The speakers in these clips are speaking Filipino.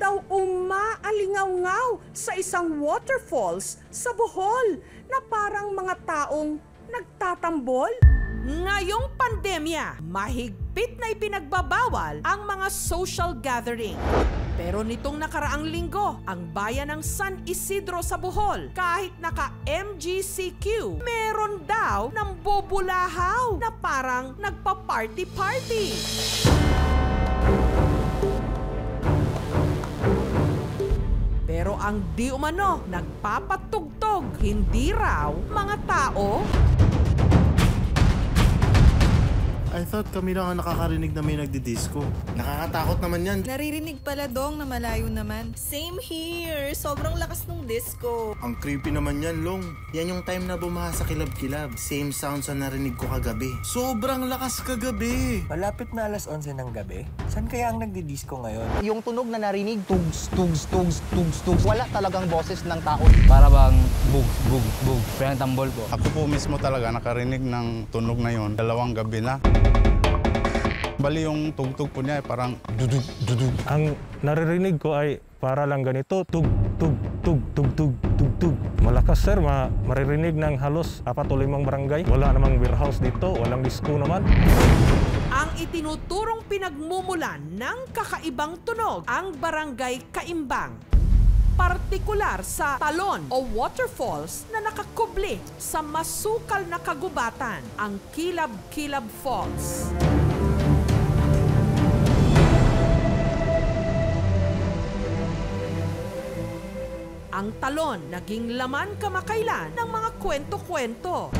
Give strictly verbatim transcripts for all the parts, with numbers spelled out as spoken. daw umaalingaw-ngaw sa isang waterfalls sa Bohol na parang mga taong nagtatambol. Ngayong pandemya, mahigpit na ipinagbabawal ang mga social gathering. Pero nitong nakaraang linggo, ang bayan ng San Isidro sa Bohol, kahit naka-M G C Q, meron daw ng bubulahaw na parang nagpa-party-party. Pero ang di umano, nagpapatugtog, hindi raw mga tao. I thought kami lang ang nakakarinig na may nagdi-disco. Nakakatakot naman yan. Naririnig pala, Dong, na malayo naman. Same here. Sobrang lakas ng disco. Ang creepy naman yan, Long. Yan yung time na bumaha sa Kilab-Kilab. Same sounds na narinig ko kagabi. Sobrang lakas kagabi. Malapit na alas onse ng gabi. Saan kaya ang nagdi-disco ngayon? Yung tunog na narinig, tugs, tugs, tugs, tugs, tugs. Wala talagang boses ng tao. Para bang bug, bug, bug. Parang tambol ko. Ako po mismo talaga nakarinig ng tunog na yon. Dalawang gabi na. Bali yung tugtog po niya ay parang dudug, dudug. Ang naririnig ko ay para lang ganito, tug, tug, tug, tug, tug, tug, tug. Malakas, sir, ma maririnig ng halos apat o limang barangay. Wala namang warehouse dito, walang disco naman. Ang itinuturong pinagmumulan ng kakaibang tunog ang barangay Kaimbang. Partikular sa talon o waterfalls na nakakubli sa masukal na kagubatan, ang Kilab-Kilab Falls. Ang talon naging laman kamakailan ng mga kwento-kwento.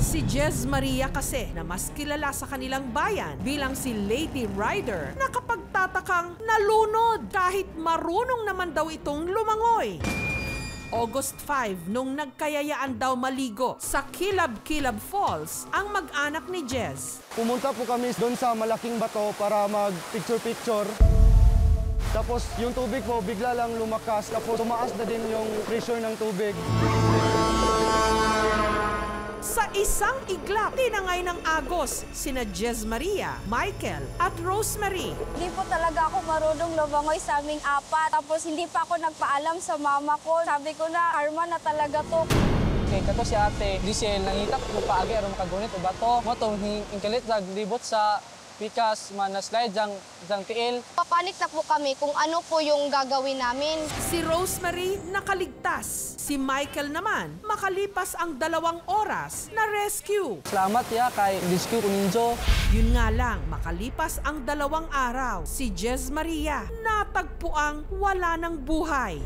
Si Jez Maria kasi, na mas kilala sa kanilang bayan bilang si Lady Rider, nakapagtatakang nalunod kahit marunong naman daw itong lumangoy. August five, nung nagkayayaan daw maligo sa Kilab-Kilab Falls, ang mag-anak ni Jez. Pumunta po kami doon sa malaking bato para mag-picture-picture. Tapos yung tubig po bigla lang lumakas, tapos tumaas na din yung pressure ng tubig. Sa isang iglap, tinangay ng agos sina Jez Maria, Michael at Rosemary. Hindi po talaga ako marunong lumangoy sa aming apat. Tapos hindi pa ako nagpaalam sa mama ko. Sabi ko na, karma na talaga to. Okay, kato si ate, di siya nangitak kung paagi aron makagunit o bato. Moto, ingkalit naglibot sa pikas, manaslide, jang, jang tiil. Papanik na po kami kung ano po yung gagawin namin. Si Rosemary nakaligtas. Si Michael naman, makalipas ang dalawang oras na rescue. Salamat ya kay Rescue Uninjo. Yun nga lang, makalipas ang dalawang araw, si Jez Maria natagpuang wala ng buhay.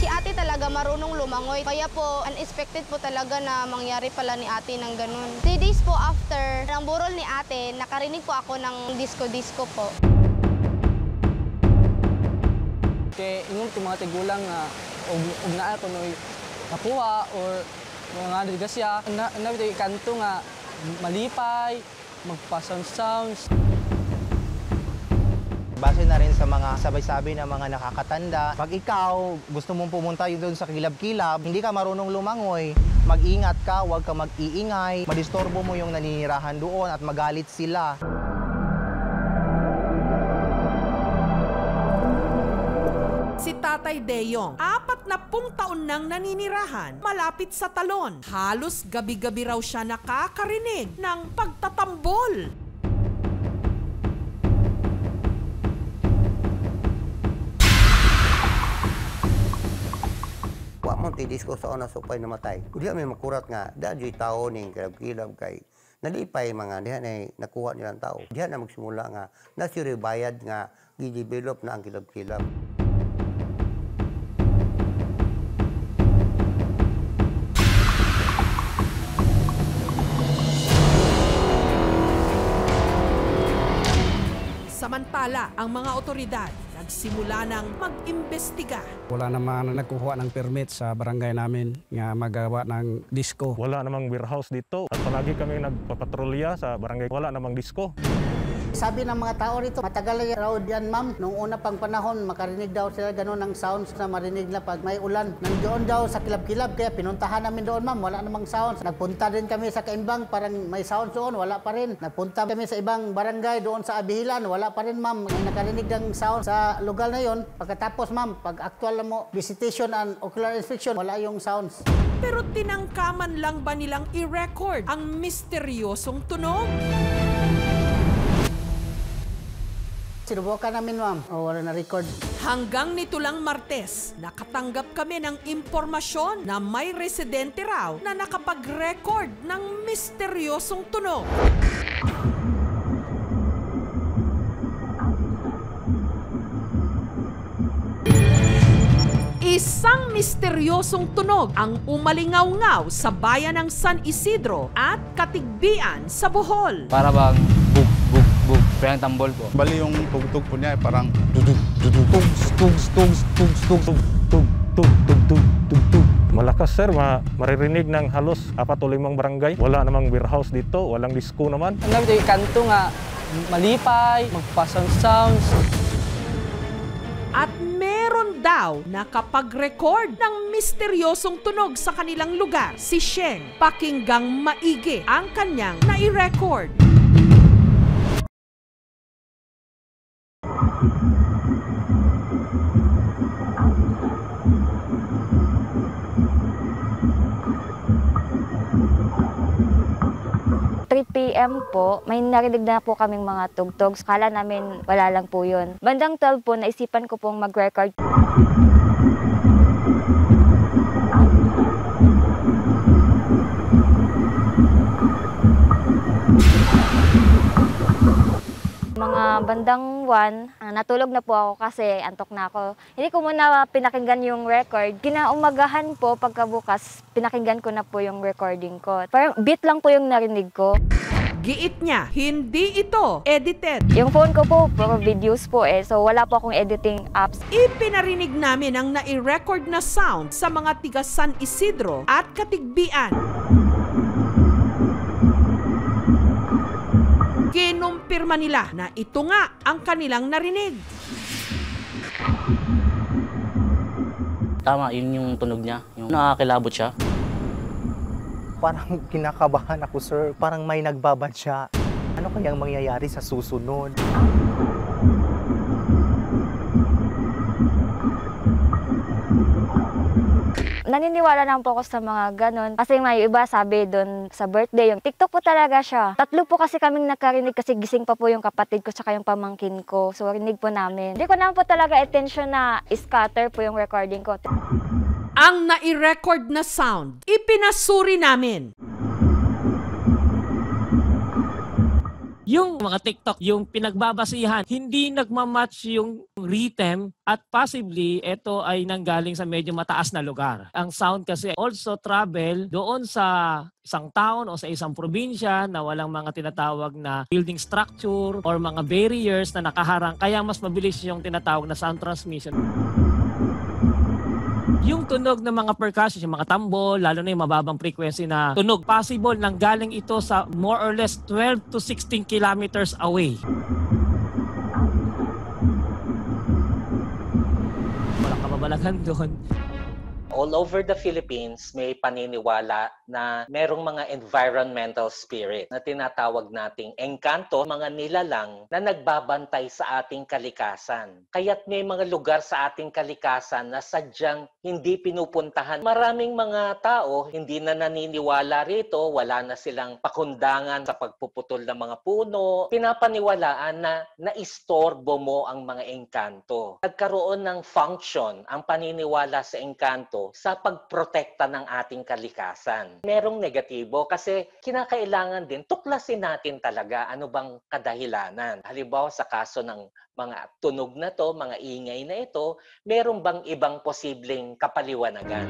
Si ate talaga marunong lumangoy, kaya po unexpected po talaga na mangyari pala ni ate ng ganun. Three days po after ng burol ni ate, nakarinig po ako ng disco-disco po. Kaya ingon ko mga tigulang na ugnaan ko no'y nakuha or mga nadiga siya. Nabito yung kanto nga malipay, magpasang sounds. Base na rin sa mga sabay-sabay na mga nakakatanda. Pag ikaw gusto mong pumunta doon sa Kilab-Kilab, hindi ka marunong lumangoy, mag-ingat ka, huwag ka mag-iingay, madisturbo mo yung naninirahan doon at magalit sila. Si Tatay Deyong, apat na pung taon nang naninirahan malapit sa talon. Halos gabi-gabi raw siya nakakarinig ng pagtatambol. Tidis ko sa ona supay namatay. Uli may makurat nga, dadyo'y tao ning Kilab-Kilab kay nalipay mga dihan ay nakuha nilang tao. Dihan na magsimula nga, nasuribayad nga, gidevelop na ang Kilab-Kilab. Samantala, ang mga otoridad nagsimula ng mag-imbestiga. Wala namang nagkukuha ng permit sa barangay namin na magawa ng disco. Wala namang warehouse dito at palagi kami nagpapatrolya sa barangay. Wala namang disco. Sabi ng mga tao rito, matagal na raw diyan, ma'am. Noong una pang panahon, makarinig daw sila ganun ng sounds na marinig na pag may ulan. Nandiyon daw sa Kilab-Kilab, kaya pinuntahan namin doon, ma'am. Wala namang sounds. Nagpunta din kami sa Kaimbang, parang may sounds doon, wala pa rin. Nagpunta kami sa ibang barangay doon sa Abihilan, wala pa rin, ma'am. Nakarinig ng sounds sa lugar na yon. Pagkatapos, ma'am, pag actual na mo, visitation and ocular inspection, wala yung sounds. Pero tinangkaman lang ba nilang i-record ang misteryosong tunog? Sinubukan namin, ma'am. O, wala na-record. Hanggang nito lang Martes, nakatanggap kami ng impormasyon na may residente raw na nakapag-record ng misteryosong tunog. Isang misteryosong tunog ang umalingaw-ngaw sa bayan ng San Isidro at Katigbian sa Bohol. Para bang bug, bug, bug, parang tambol po. Bali yung tugtog po niya ay parang dudug, dudug, tugs, tugs, tugs, tugs, tugs, tugs, tugs, tugs, tugs, tugs, tugs, tugs. Malakas, sir. Ma maririnig ng halos apat o limang barangay. Wala namang warehouse dito, walang disco naman. Ang dami yung kanto nga, malipay, magpasang sounds. At meron daw nakapag-record ng misteryosong tunog sa kanilang lugar, si Sheng. Pakinggang maigi ang kanyang nai-record. three p m po, may narinig na po kaming mga tugtog. Kala namin wala lang po yun. Bandang twelve po, naisipan ko pong mag-record. Mga bandang one, natulog na po ako kasi antok na ako. Hindi ko muna pinakinggan yung record. Kinaumagahan po pagkabukas, pinakinggan ko na po yung recording ko. Parang beat lang po yung narinig ko. Giit niya, hindi ito edited. Yung phone ko po, puro videos po eh. So wala po akong editing apps. Ipinarinig namin ang nai-record na sound sa mga tiga San Isidro at Katigbian. Kinumpirma nila na ito nga ang kanilang narinig. Tama, yun yung tunog niya. Yung nakakilabot siya. Parang kinakabahan ako, sir. Parang may nagbabad siya. Ano kayang mangyayari sa susunod? Naniniwala lang po ako sa mga ganon. Kasi may iba sabi doon sa birthday, yung TikTok po talaga siya. Tatlo po kasi kaming nakarinig kasi gising pa po yung kapatid ko tsaka yung pamangkin ko. So, rinig po namin. Hindi ko naman po talaga attention na scatter po yung recording ko. Ang nai-record na sound, ipinasuri namin. Yung mga TikTok, yung pinagbabasihan, hindi nagmamatch yung rhythm at possibly ito ay nanggaling sa medyo mataas na lugar. Ang sound kasi also travel doon sa isang town o sa isang probinsya na walang mga tinatawag na building structure or mga barriers na nakaharang, kaya mas mabilis yung tinatawag na sound transmission. Yung tunog ng mga percussion, yung mga tambol, lalo na yung mababang frequency na tunog, possible nang galing ito sa more or less twelve to sixteen kilometers away. Walang kababalagan doon. All over the Philippines, may paniniwala na merong mga environmental spirit na tinatawag nating engkanto, mga nilalang na nagbabantay sa ating kalikasan. Kaya't may mga lugar sa ating kalikasan na sadyang hindi pinupuntahan. Maraming mga tao hindi na naniniwala rito, wala na silang pakundangan sa pagpuputol ng mga puno. Pinapaniwalaan na naistorbo mo ang mga engkanto. Nagkaroon ng function ang paniniwala sa engkanto sa pagprotekta ng ating kalikasan. Merong negatibo kasi kinakailangan din tuklasin natin talaga ano bang kadahilanan. Halimbawa sa kaso ng mga tunog na to, mga ingay na ito, meron bang ibang posibleng kapaliwanagan?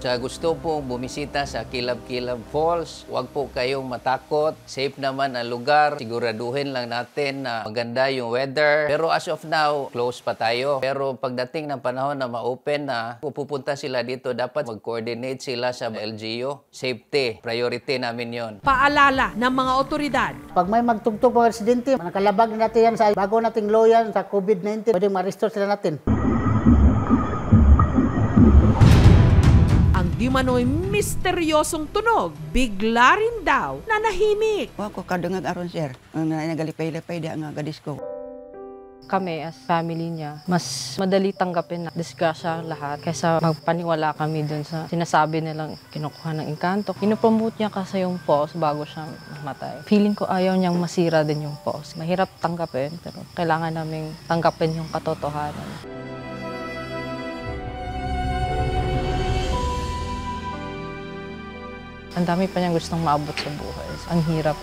Sa gusto po bumisita sa Kilab-Kilab Falls, huwag po kayong matakot. Safe naman ang lugar. Siguraduhin lang natin na maganda yung weather. Pero as of now, close pa tayo. Pero pagdating ng panahon na ma-open na, kung pupunta sila dito, dapat mag-coordinate sila sa L G U. Safety, priority namin yon. Paalala ng mga otoridad. Pag may magtugtog mga residente, nakalabag natin yan sa bago nating law yan sa COVID nineteen. Pwede ma-restore sila natin. Di mano'y misteryosong tunog, bigla rin daw na nahimik. Ako kadungag aron sir, nagalipay-lipay da nga gadis ko. Kami as family niya, mas madali tanggapin na disgrasya lahat kaysa magpaniwala kami dun sa sinasabi nilang kinukuha ng engkanto. Inupromote niya kasi yung pause bago siya matay. Feeling ko ayaw niyang masira din yung pause. Mahirap tanggapin pero kailangan naming tanggapin yung katotohanan. Ang dami pa niyang gustong maabot sa buhay. Ang hirap.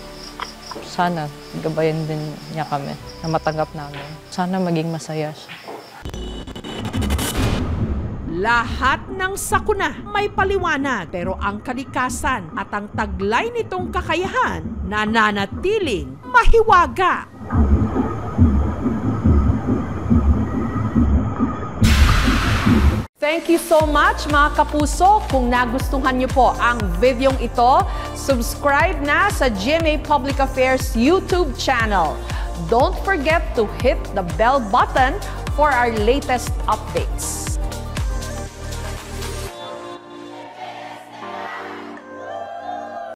Sana gabayan din niya kami na matanggap namin. Sana maging masaya siya. Lahat ng sakuna may paliwanag pero ang kalikasan at ang taglay nitong kakayahan nananatiling mahiwaga. Thank you so much mga kapuso. Kung nagustuhan niyo po ang videong ito, subscribe na sa G M A Public Affairs YouTube channel. Don't forget to hit the bell button for our latest updates.